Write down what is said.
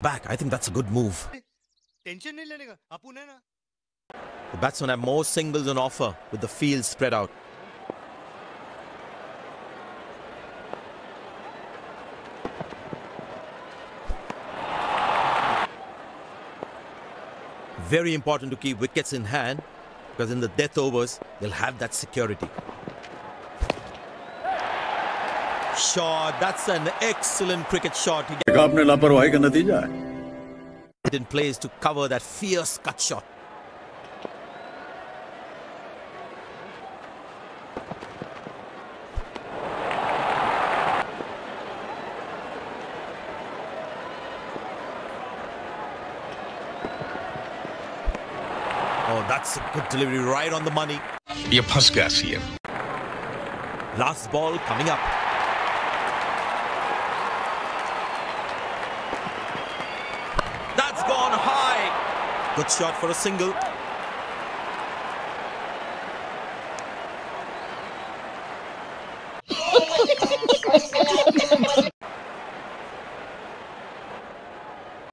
back. I think that's a good move. The batsmen have more singles on offer with the field spread out. Very important to keep wickets in hand, because in the death overs, they'll have that security. Shot, that's an excellent cricket shot. He gets in place to cover that fierce cut shot. Oh, that's a good delivery, right on the money. Last ball coming up. That's gone high. Good shot for a single.